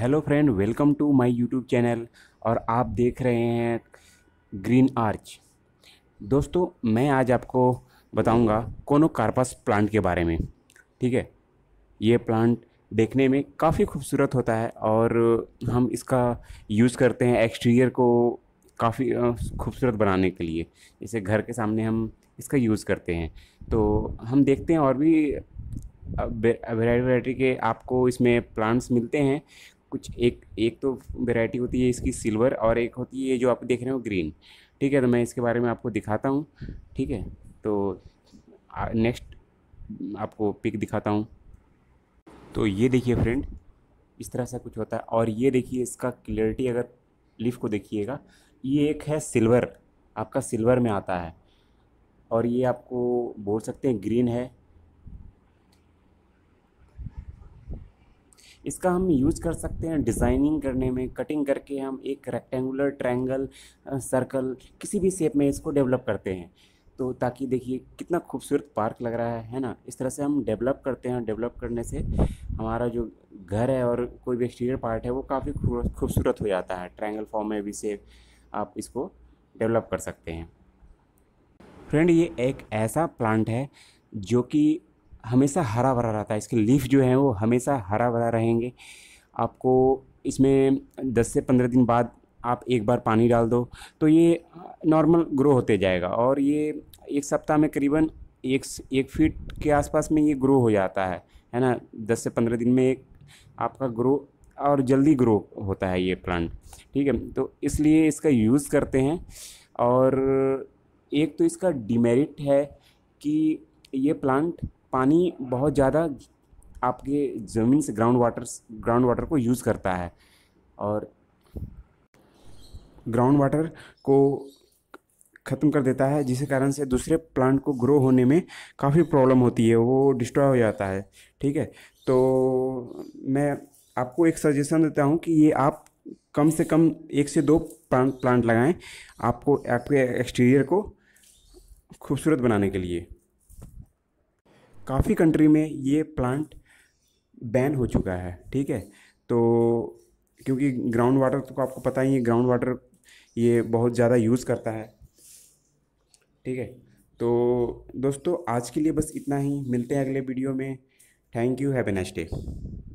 Hello friend, welcome to my YouTube channel और आप देख रहे हैं ग्रीन आर्च। दोस्तों, मैं आज आपको बताऊंगा कोनोकार्पस प्लांट के बारे में। ठीक है, ये प्लांट देखने में काफ़ी खूबसूरत होता है और हम इसका यूज़ करते हैं एक्सटीरियर को काफ़ी खूबसूरत बनाने के लिए। इसे घर के सामने हम इसका यूज़ करते हैं। तो हम देखते हैं और भी वेराइटी के आपको इसमें प्लांट्स मिलते हैं। कुछ एक तो वेराइटी होती है इसकी सिल्वर और एक होती है जो आप देख रहे हो ग्रीन। ठीक है, तो मैं इसके बारे में आपको दिखाता हूँ। ठीक है, तो नेक्स्ट आपको पिक दिखाता हूँ। तो ये देखिए फ्रेंड, इस तरह से कुछ होता है। और ये देखिए इसका क्लियरिटी, अगर लीफ को देखिएगा, ये एक है सिल्वर, आपका सिल्वर में आता है। और ये आपको बोल सकते हैं ग्रीन है। इसका हम यूज़ कर सकते हैं डिज़ाइनिंग करने में, कटिंग करके हम एक रेक्टेंगुलर, ट्रायंगल, सर्कल, किसी भी शेप में इसको डेवलप करते हैं। तो ताकि देखिए कितना खूबसूरत पार्क लग रहा है ना। इस तरह से हम डेवलप करते हैं। डेवलप करने से हमारा जो घर है और कोई भी एक्सटीरियर पार्ट है वो काफ़ी खूबसूरत हो जाता है। ट्रायंगल फॉर्म में भी शेप आप इसको डेवलप कर सकते हैं। फ्रेंड, ये एक ऐसा प्लांट है जो कि हमेशा हरा भरा रहता है। इसके लीफ जो है वो हमेशा हरा भरा रहेंगे। आपको इसमें 10 से 15 दिन बाद आप एक बार पानी डाल दो तो ये नॉर्मल ग्रो होते जाएगा। और ये एक सप्ताह में करीबन एक फीट के आसपास में ये ग्रो हो जाता है ना। 10 से 15 दिन में एक आपका ग्रो, और जल्दी ग्रो होता है ये प्लांट। ठीक है, तो इसलिए इसका यूज़ करते हैं। और एक तो इसका डिमेरिट है कि ये प्लांट पानी बहुत ज़्यादा आपके ज़मीन से ग्राउंड वाटर को यूज़ करता है। और ग्राउंड वाटर को ख़त्म कर देता है, जिस कारण से दूसरे प्लांट को ग्रो होने में काफ़ी प्रॉब्लम होती है, वो डिस्ट्रॉय हो जाता है। ठीक है, तो मैं आपको एक सजेशन देता हूँ कि ये आप कम से कम 1 से 2 प्लांट लगाएं आपको आपके एक्सटीरियर को खूबसूरत बनाने के लिए। काफ़ी कंट्री में ये प्लांट बैन हो चुका है। ठीक है, तो क्योंकि ग्राउंड वाटर तो आपको पता ही है, ग्राउंड वाटर ये बहुत ज़्यादा यूज़ करता है। ठीक है, तो दोस्तों आज के लिए बस इतना ही। मिलते हैं अगले वीडियो में। Thank you, have a nice day.